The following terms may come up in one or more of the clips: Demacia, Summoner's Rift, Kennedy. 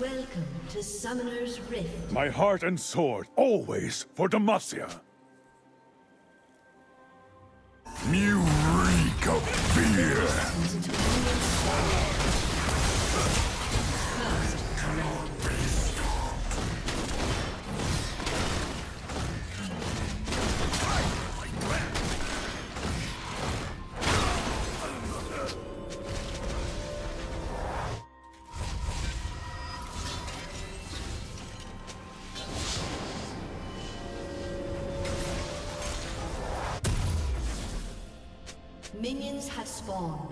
Welcome to Summoner's Rift. My heart and sword, always for Demacia. You reek of fear. Minions have spawned.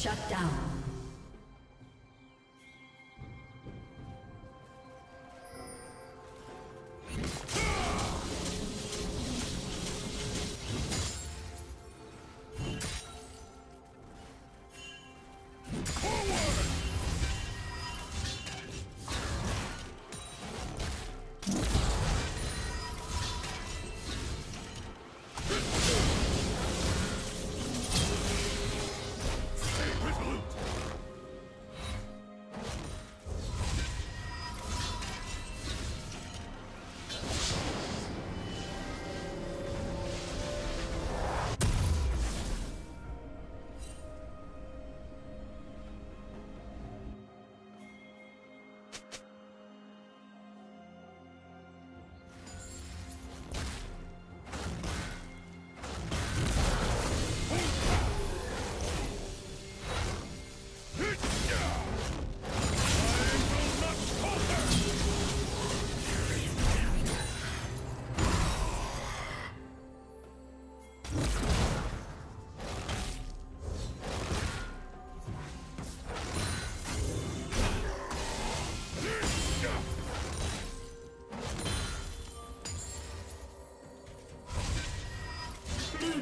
Shut down.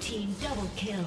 Team double kill.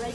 Red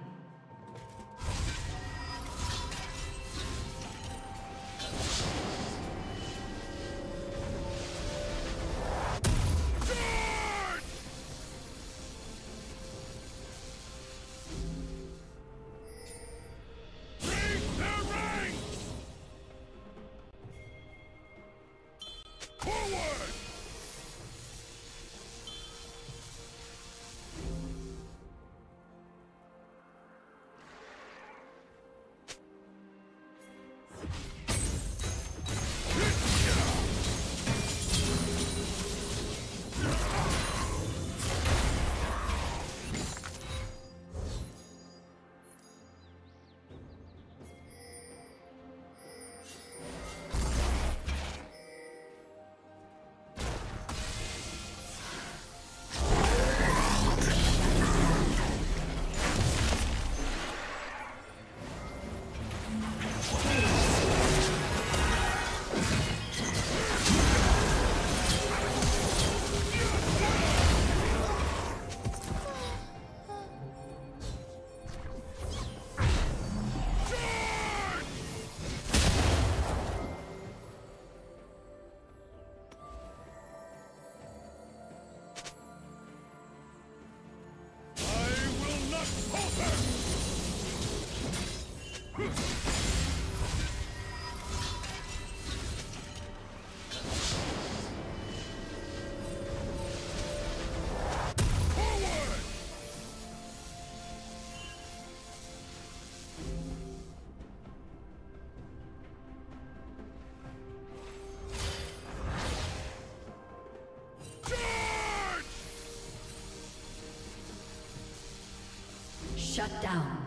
Shut down.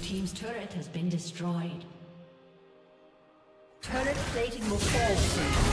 Team's turret has been destroyed. Turret plating will fall.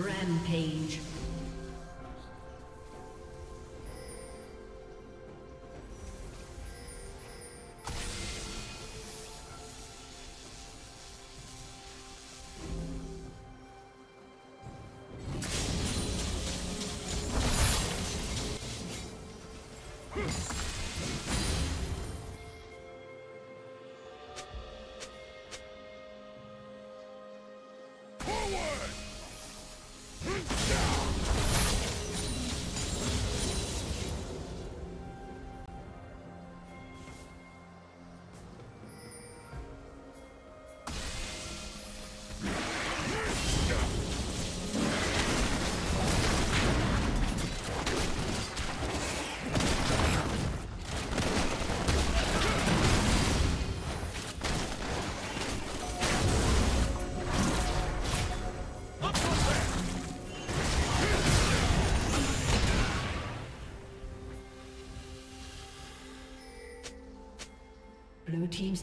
Rampage. Blue team's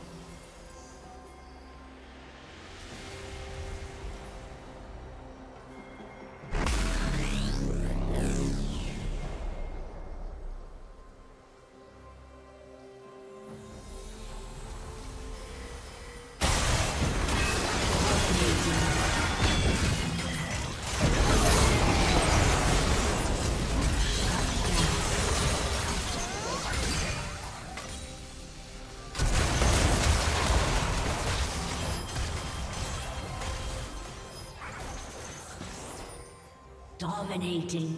Dominating.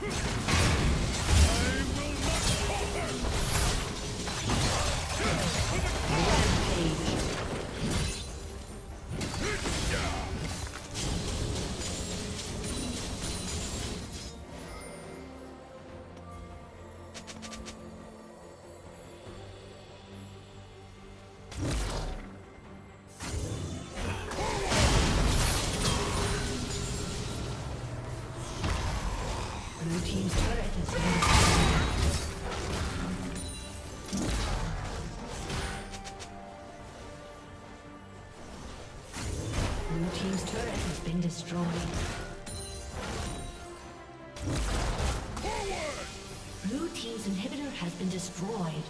Destroyed. Blue team's inhibitor has been destroyed.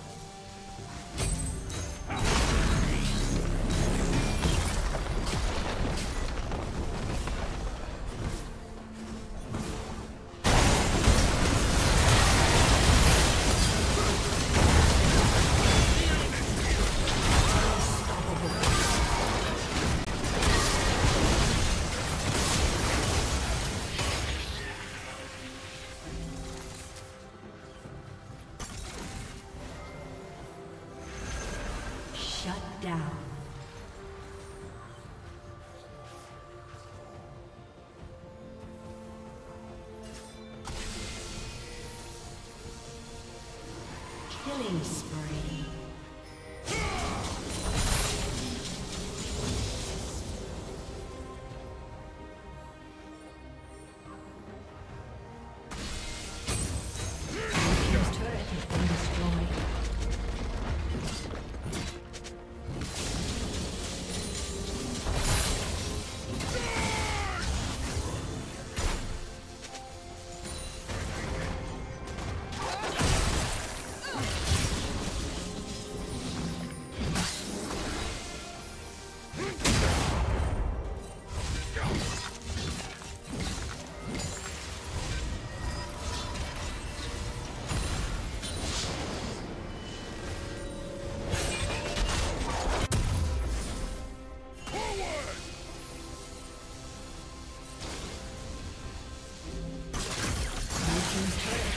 Killing spree.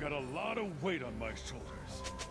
Got a lot of weight on my shoulders.